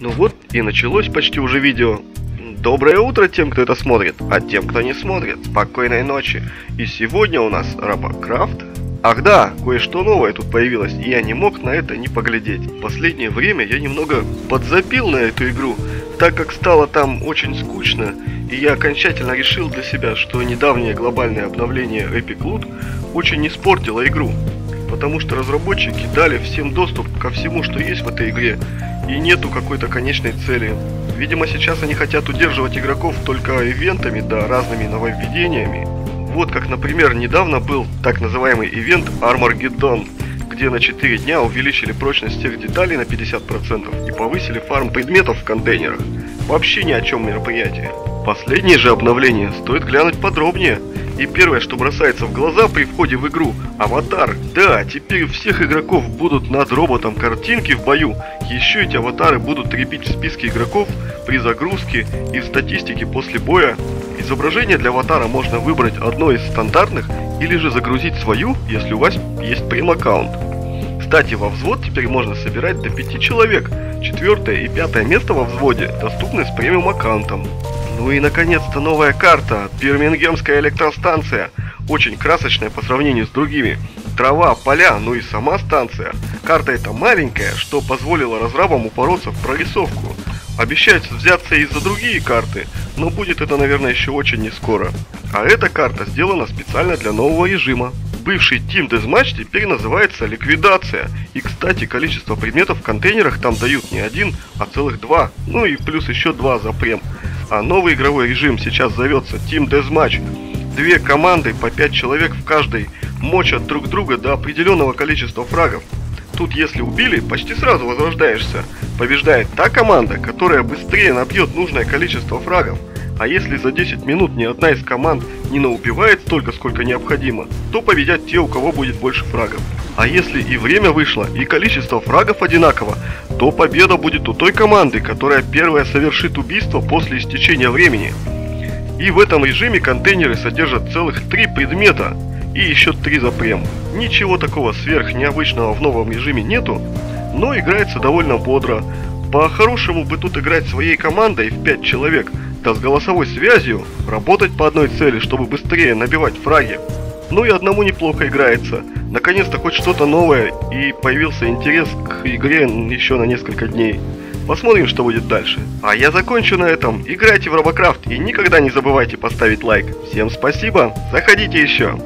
Ну вот и началось почти уже видео. Доброе утро тем, кто это смотрит, а тем, кто не смотрит, спокойной ночи. И сегодня у нас Robocraft. Ах да, кое-что новое тут появилось, и я не мог на это не поглядеть. В последнее время я немного подзапил на эту игру, так как стало там очень скучно, и я окончательно решил для себя, что недавнее глобальное обновление Epic Loot очень испортило игру, потому что разработчики дали всем доступ ко всему, что есть в этой игре, и нету какой-то конечной цели. Видимо, сейчас они хотят удерживать игроков только ивентами да разными нововведениями. Вот как, например, недавно был так называемый ивент Armor Get Done, где на 4 дня увеличили прочность всех деталей на 50% и повысили фарм предметов в контейнерах. Вообще ни о чем мероприятие. Последние же обновления стоит глянуть подробнее. И первое, что бросается в глаза при входе в игру – аватар. Да, теперь у всех игроков будут над роботом картинки в бою. Еще эти аватары будут крепить в списке игроков при загрузке и в статистике после боя. Изображение для аватара можно выбрать одно из стандартных или же загрузить свою, если у вас есть прем-аккаунт. Кстати, во взвод теперь можно собирать до 5 человек. 4-е и 5-е место во взводе доступны с премиум-аккаунтом. Ну и наконец-то новая карта, Бирмингемская электростанция, очень красочная по сравнению с другими. Трава, поля, ну и сама станция. Карта эта маленькая, что позволило разрабам упороться в прорисовку. Обещают взяться и за другие карты, но будет это, наверное, еще очень не скоро. А эта карта сделана специально для нового режима. Бывший Team Deathmatch теперь называется Ликвидация. И, кстати, количество предметов в контейнерах там дают не один, а целых 2. Ну и плюс еще 2 за прем. А новый игровой режим сейчас зовется Team Deathmatch. 2 команды по 5 человек в каждой мочат друг друга до определенного количества фрагов. Тут если убили, почти сразу возрождаешься. Побеждает та команда, которая быстрее набьет нужное количество фрагов. А если за 10 минут ни одна из команд не наубивает столько, сколько необходимо, то победят те, у кого будет больше фрагов. А если и время вышло, и количество фрагов одинаково, то победа будет у той команды, которая первая совершит убийство после истечения времени. И в этом режиме контейнеры содержат целых 3 предмета и еще 3 за прем. Ничего такого сверхнеобычного в новом режиме нету, но играется довольно бодро. По-хорошему бы тут играть своей командой в 5 человек, да с голосовой связью, работать по одной цели, чтобы быстрее набивать фраги. Ну и одному неплохо играется. Наконец-то хоть что-то новое, и появился интерес к игре еще на несколько дней. Посмотрим, что будет дальше. А я закончу на этом. Играйте в Robocraft и никогда не забывайте поставить лайк. Всем спасибо, заходите еще.